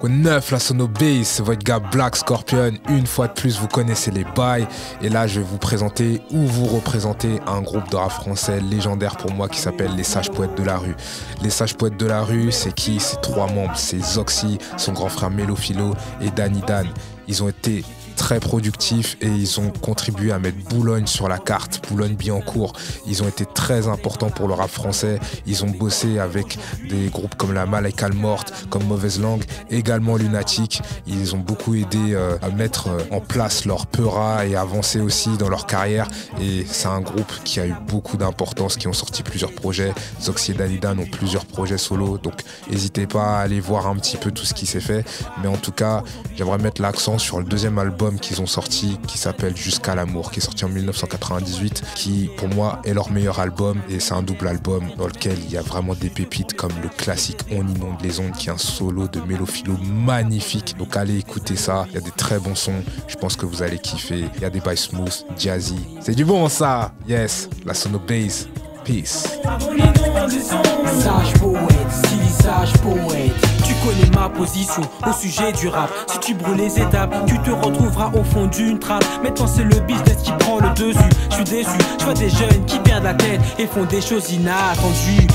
Au 9, la sono bass, votre gars Black Scorpion. Une fois de plus, vous connaissez les bails. Et là, je vais vous présenter ou vous représenter un groupe de rap français légendaire pour moi qui s'appelle les Sages Poètes de la Rue. Les Sages Poètes de la Rue, c'est qui? C'est trois membres. C'est Zoxy, son grand frère Melopheelo et Danidane. Ils ont été très productifs et ils ont contribué à mettre Boulogne sur la carte, Boulogne-Billancourt. Ils ont été très importants pour le rap français. Ils ont bossé avec des groupes comme La Malécalmorte, comme Mauvaise Langue, également Lunatique. Ils ont beaucoup aidé à mettre en place leur peura et avancer aussi dans leur carrière. Et c'est un groupe qui a eu beaucoup d'importance, qui ont sorti plusieurs projets. Zoxy et Danidane ont plusieurs projets solo, donc n'hésitez pas à aller voir un petit peu tout ce qui s'est fait. Mais en tout cas, j'aimerais mettre l'accent sur le deuxième album qu'ils ont sorti, qui s'appelle Jusqu'à l'amour, qui est sorti en 1998, qui pour moi est leur meilleur album. Et c'est un double album dans lequel il y a vraiment des pépites comme le classique On inonde les ondes, qui est un solo de Melopheelo magnifique. Donc allez écouter ça, il y a des très bons sons, je pense que vous allez kiffer. Il y a des bails smooth, jazzy, c'est du bon ça. Yes, la sono bass, peace. Sage poète, si sage poète, tu connais ma position au sujet du rap. Si tu brûles les étapes, tu te retrouveras au fond d'une trappe. Maintenant c'est le business qui prend le dessus. Je suis déçu, je vois des jeunes qui perdent la tête et font des choses inattendues.